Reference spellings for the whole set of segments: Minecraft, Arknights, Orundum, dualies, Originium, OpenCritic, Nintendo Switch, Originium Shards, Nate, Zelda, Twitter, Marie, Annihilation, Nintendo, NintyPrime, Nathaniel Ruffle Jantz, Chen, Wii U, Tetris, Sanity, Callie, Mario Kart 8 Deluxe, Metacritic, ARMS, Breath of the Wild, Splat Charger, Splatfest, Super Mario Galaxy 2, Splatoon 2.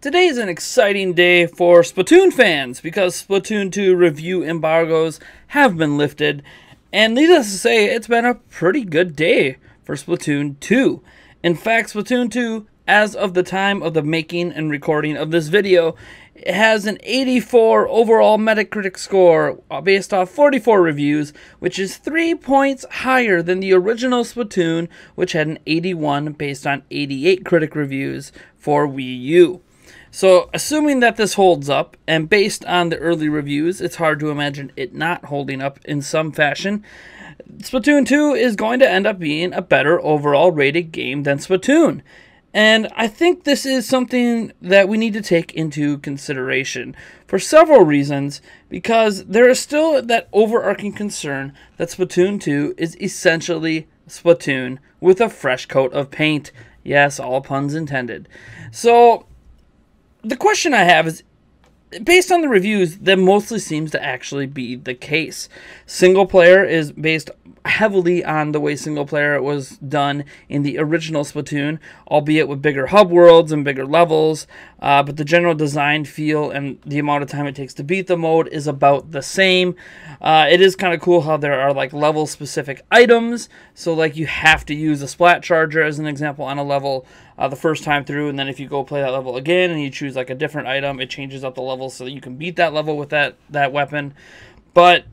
Today is an exciting day for Splatoon fans because Splatoon 2 review embargoes have been lifted, and needless to say, it's been a pretty good day for Splatoon 2. In fact, Splatoon 2, as of the time of the making and recording of this video, it has an 84 overall Metacritic score based off 44 reviews, which is 3 points higher than the original Splatoon, which had an 81 based on 88 critic reviews for Wii U. So, assuming that this holds up, and based on the early reviews, it's hard to imagine it not holding up in some fashion, Splatoon 2 is going to end up being a better overall rated game than Splatoon. And I think this is something that we need to take into consideration for several reasons, because there is still that overarching concern that Splatoon 2 is essentially Splatoon with a fresh coat of paint. Yes, all puns intended. So, the question I have is, based on the reviews, that mostly seems to actually be the case. Single player is based heavily on the way single player was done in the original Splatoon, albeit with bigger hub worlds and bigger levels, but the general design feel and the amount of time it takes to beat the mode is about the same. It is kind of cool how there are like level specific items, so like you have to use a Splat Charger as an example on a level the first time through, and then if you go play that level again and you choose like a different item, it changes up the level so that you can beat that level with that weapon. But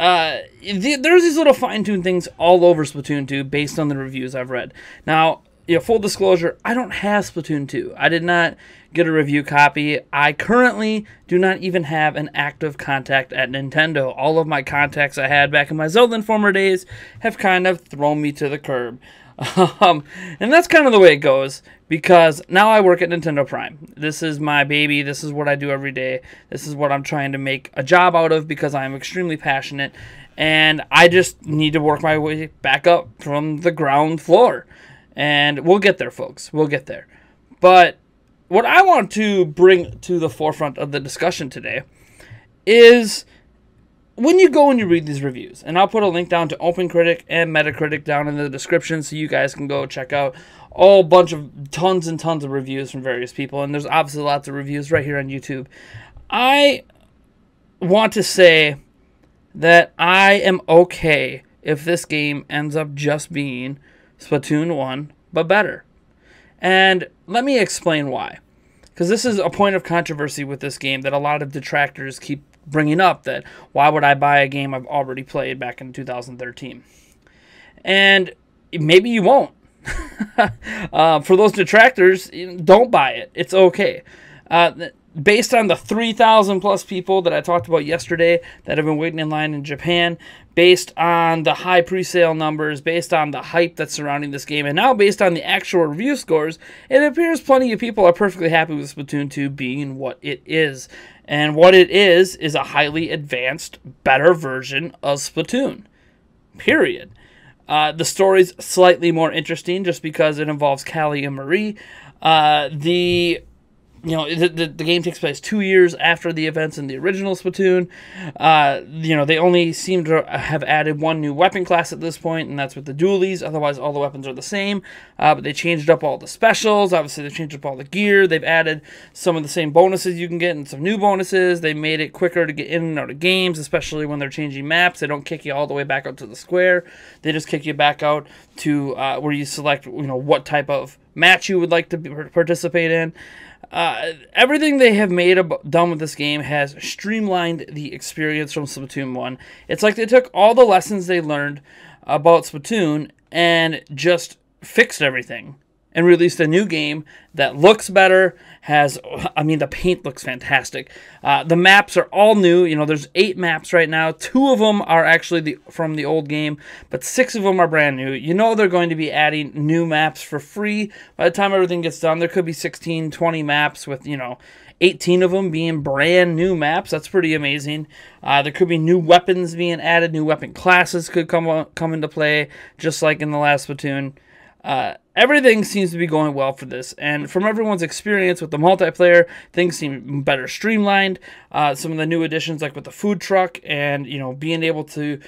there's these little fine-tuned things all over Splatoon 2 based on the reviews I've read. Now, you know, full disclosure, I don't have Splatoon 2. I did not get a review copy. I currently do not even have an active contact at Nintendo. All of my contacts I had back in my Zelda and former days have kind of thrown me to the curb. And that's kind of the way it goes, because now I work at Nintendo Prime. This is my baby. This is what I do every day. This is what I'm trying to make a job out of because I'm extremely passionate, and I just need to work my way back up from the ground floor. And we'll get there, folks. We'll get there. But what I want to bring to the forefront of the discussion today is, when you go and you read these reviews, and I'll put a link down to OpenCritic and Metacritic down in the description so you guys can go check out all bunch of tons and tons of reviews from various people, and there's obviously lots of reviews right here on YouTube. I want to say that I am okay if this game ends up just being Splatoon 1, but better. And let me explain why. Because this is a point of controversy with this game that a lot of detractors keep bringing up, that why would I buy a game I've already played back in 2013? And maybe you won't. For those detractors, don't buy it. It's okay. Based on the 3,000 plus people that I talked about yesterday that have been waiting in line in Japan, based on the high pre-sale numbers, based on the hype that's surrounding this game, and now based on the actual review scores, it appears plenty of people are perfectly happy with Splatoon 2 being what it is. And what it is a highly advanced, better version of Splatoon. Period. The story's slightly more interesting just because it involves Callie and Marie. The game takes place 2 years after the events in the original Splatoon. They only seem to have added one new weapon class at this point, and that's with the dualies. Otherwise, all the weapons are the same. But they changed up all the specials. Obviously, they changed up all the gear. They've added some of the same bonuses you can get and some new bonuses. They made it quicker to get in and out of games, especially when they're changing maps. They don't kick you all the way back out to the square. They just kick you back out to where you select, what type of match you would like to participate in. Everything they have done with this game has streamlined the experience from Splatoon 1. It's like they took all the lessons they learned about Splatoon and just fixed everything and released a new game that looks better, the paint looks fantastic. The maps are all new. There's 8 maps right now. 2 of them are actually from the old game, but 6 of them are brand new. They're going to be adding new maps for free. By the time everything gets done, there could be 16, 20 maps with, 18 of them being brand new maps. That's pretty amazing. There could be new weapons being added. New weapon classes could come into play, just like in the last Splatoon. Everything seems to be going well for this, and from everyone's experience with the multiplayer, things seem better streamlined. Some of the new additions, like with the food truck and being able to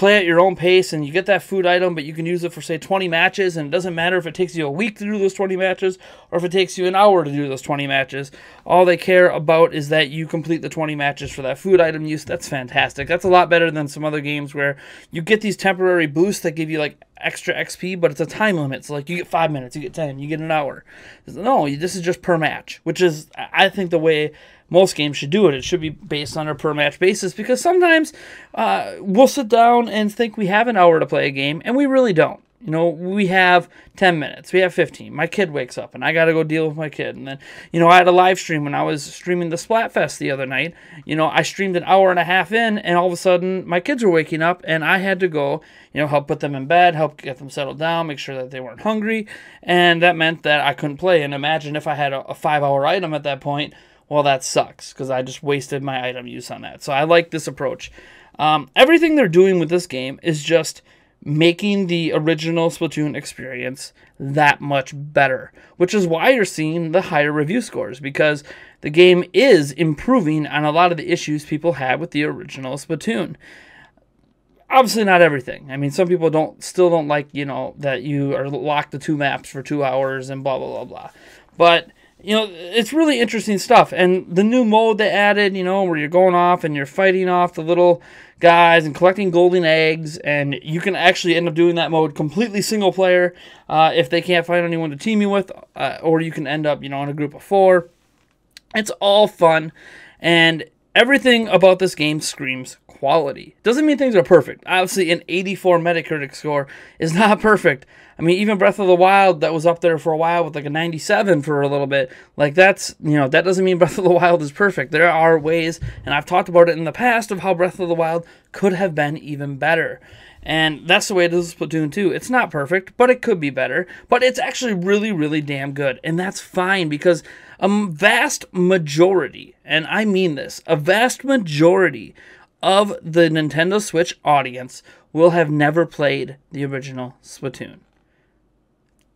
play at your own pace, and you get that food item, but you can use it for, say, 20 matches, and it doesn't matter if it takes you a week to do those 20 matches or if it takes you an hour to do those 20 matches. All they care about is that you complete the 20 matches for that food item use. That's fantastic. That's a lot better than some other games where you get these temporary boosts that give you, like, extra XP, but it's a time limit. So, like, you get 5 minutes, you get 10, you get an hour. No, this is just per match, which is, I think, the way most games should do it. It should be based on a per-match basis, because sometimes we'll sit down and think we have an hour to play a game, and we really don't. You know, we have 10 minutes, we have 15. My kid wakes up, and I got to go deal with my kid. And then, you know, I had a live stream when I was streaming the Splatfest the other night. You know, I streamed an hour and a half in, and all of a sudden, my kids were waking up, and I had to go, you know, help put them in bed, help get them settled down, make sure that they weren't hungry. And that meant that I couldn't play. And imagine if I had a 5-hour item at that point. Well, that sucks, because I just wasted my item use on that. So I like this approach. Everything they're doing with this game is just making the original Splatoon experience that much better, which is why you're seeing the higher review scores, because the game is improving on a lot of the issues people had with the original Splatoon. Obviously not everything. I mean, some people still don't like, you know, that you are locked to 2 maps for 2 hours and blah, blah, blah, blah. But, you know, it's really interesting stuff. And the new mode they added, you know, where you're going off and you're fighting off the little guys and collecting golden eggs, and you can actually end up doing that mode completely single player if they can't find anyone to team you with, or you can end up, you know, in a group of 4. It's all fun, and everything about this game screams quality. Doesn't mean things are perfect. Obviously, an 84 Metacritic score is not perfect. I mean, even Breath of the Wild, that was up there for a while with like a 97 for a little bit. Like, that's, you know, that doesn't mean Breath of the Wild is perfect. There are ways, and I've talked about it in the past, of how Breath of the Wild could have been even better. And that's the way it is with Splatoon 2. It's not perfect, but it could be better. But it's actually really, really damn good. And that's fine, because a vast majority, and I mean this, a vast majority of the Nintendo Switch audience will have never played the original Splatoon.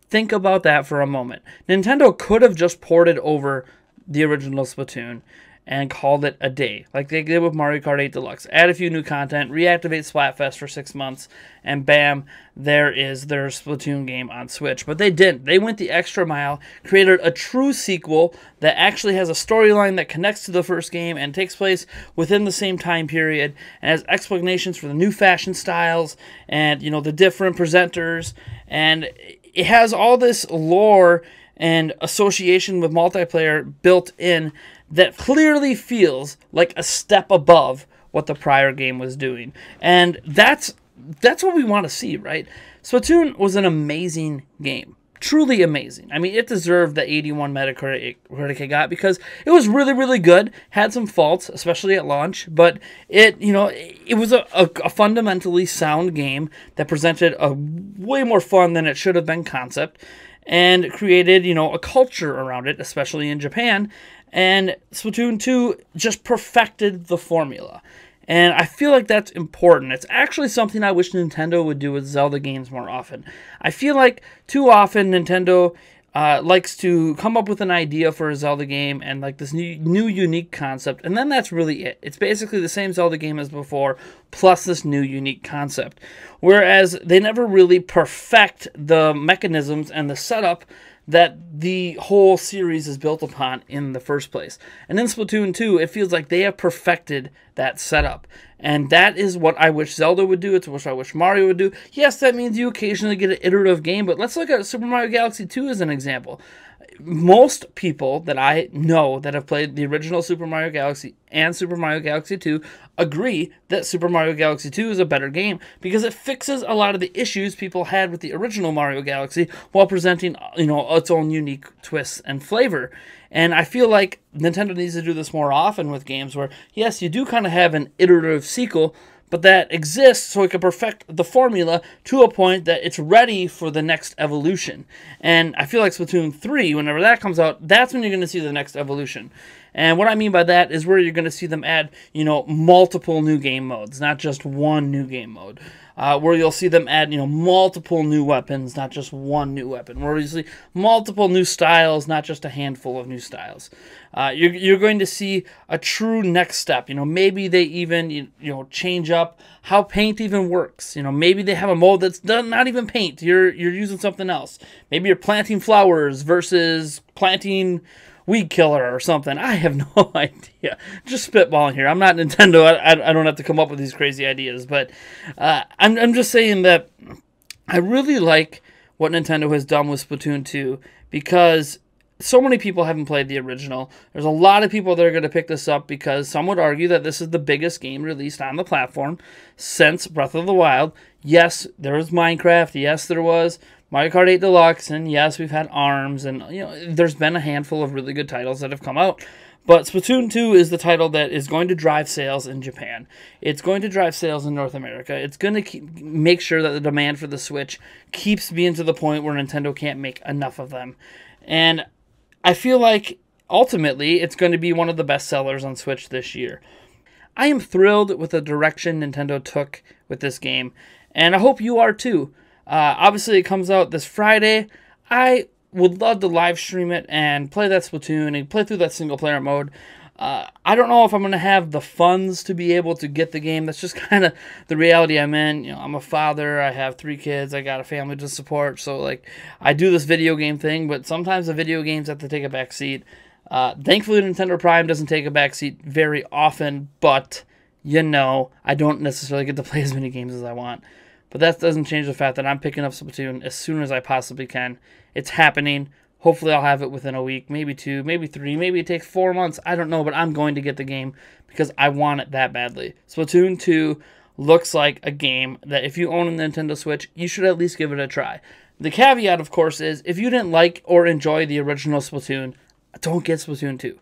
Think about that for a moment. Nintendo could have just ported over the original Splatoon and called it a day, like they did with Mario Kart 8 Deluxe. Add a few new content, reactivate Splatfest for 6 months, and bam, there is their Splatoon game on Switch. But they didn't. They went the extra mile, created a true sequel that actually has a storyline that connects to the first game and takes place within the same time period, and has explanations for the new fashion styles and, you know, the different presenters. And it has all this lore and association with multiplayer built in that clearly feels like a step above what the prior game was doing. And that's what we want to see, right? Splatoon was an amazing game. Truly amazing. I mean, it deserved the 81 Metacritic it got, because it was really, really good. Had some faults, especially at launch, but it, you know, it was a fundamentally sound game that presented a way more fun than it should have been concept, and created, you know, a culture around it, especially in Japan. And Splatoon 2 just perfected the formula. And I feel like that's important. It's actually something I wish Nintendo would do with Zelda games more often. I feel like too often Nintendo likes to come up with an idea for a Zelda game and like this new unique concept, and then that's really it. It's basically the same Zelda game as before, plus this new unique concept. Whereas they never really perfect the mechanisms and the setup that the whole series is built upon in the first place. And in Splatoon 2, it feels like they have perfected that setup. And that is what I wish Zelda would do. It's what I wish Mario would do. Yes, that means you occasionally get an iterative game, but let's look at Super Mario Galaxy 2 as an example. Most people that I know that have played the original Super Mario Galaxy and Super Mario Galaxy 2 agree that Super Mario Galaxy 2 is a better game, because it fixes a lot of the issues people had with the original Mario Galaxy while presenting, you know, its own unique twists and flavor. And I feel like Nintendo needs to do this more often with games where, yes, you do kind of have an iterative sequel, but that exists so it can perfect the formula to a point that it's ready for the next evolution. And I feel like Splatoon 3, whenever that comes out, that's when you're going to see the next evolution. And what I mean by that is where you're going to see them add, you know, multiple new game modes, not just one new game mode. Where you'll see them add, you know, multiple new weapons, not just one new weapon. Where you see multiple new styles, not just a handful of new styles. You're going to see a true next step. You know, maybe they even, you know, change up how paint even works. You know, maybe they have a mode that's not even paint. You're using something else. Maybe you're planting flowers versus planting weed killer or something. I have no idea. Just spitballing here. I'm not Nintendo. I don't have to come up with these crazy ideas. But I'm just saying that I really like what Nintendo has done with Splatoon 2 because so many people haven't played the original. There's a lot of people that are going to pick this up because some would argue that this is the biggest game released on the platform since Breath of the Wild. Yes, there was Minecraft. Yes, there was Mario Kart 8 Deluxe, and yes, we've had ARMS, and you know, there's been a handful of really good titles that have come out. But Splatoon 2 is the title that is going to drive sales in Japan. It's going to drive sales in North America. It's going to make sure that the demand for the Switch keeps being to the point where Nintendo can't make enough of them. And I feel like, ultimately, it's going to be one of the best sellers on Switch this year. I am thrilled with the direction Nintendo took with this game, and I hope you are too. Obviously, it comes out this Friday. I would love to live stream it and play that Splatoon and play through that single-player mode. I don't know if I'm going to have the funds to be able to get the game. That's just kind of the reality I'm in. You know, I'm a father. I have 3 kids. I got a family to support. So, like, I do this video game thing, but sometimes the video games have to take a back seat. Thankfully, Nintendo Prime doesn't take a back seat very often, but, you know, I don't necessarily get to play as many games as I want. But that doesn't change the fact that I'm picking up Splatoon as soon as I possibly can. It's happening. Hopefully I'll have it within a week, maybe 2, maybe 3, maybe it takes 4 months. I don't know, but I'm going to get the game because I want it that badly. Splatoon 2 looks like a game that if you own a Nintendo Switch, you should at least give it a try. The caveat, of course, is if you didn't like or enjoy the original Splatoon, don't get Splatoon 2.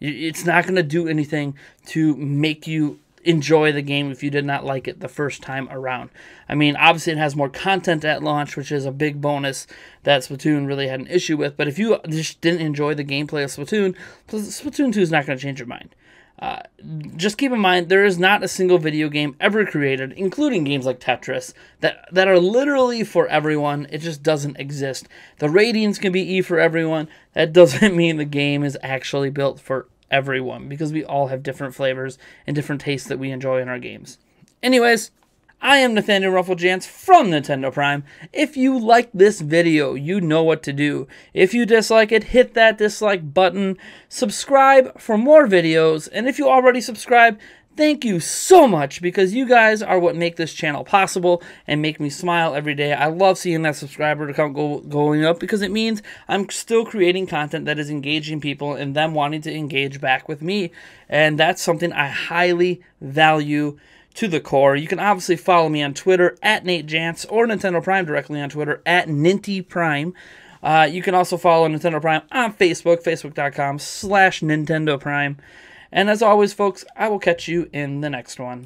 It's not going to do anything to make you enjoy the game if you did not like it the first time around. I mean, obviously it has more content at launch, which is a big bonus that Splatoon really had an issue with, but if you just didn't enjoy the gameplay of Splatoon, Splatoon 2 is not going to change your mind. Just keep in mind, there is not a single video game ever created, including games like Tetris, that are literally for everyone. It just doesn't exist. The ratings can be E for everyone. That doesn't mean the game is actually built for everyone, because we all have different flavors and different tastes that we enjoy in our games. Anyways, I am Nathaniel Ruffle Jantz from Nintendo Prime. If you like this video, you know what to do. If you dislike it, hit that dislike button, subscribe for more videos, and if you already subscribe, thank you so much, because you guys are what make this channel possible and make me smile every day. I love seeing that subscriber count going up because it means I'm still creating content that is engaging people and them wanting to engage back with me. And that's something I highly value to the core. You can obviously follow me on Twitter at Nate Jantz or Nintendo Prime directly on Twitter at Ninty Prime. You can also follow Nintendo Prime on Facebook, facebook.com/Nintendo Prime. And as always, folks, I will catch you in the next one.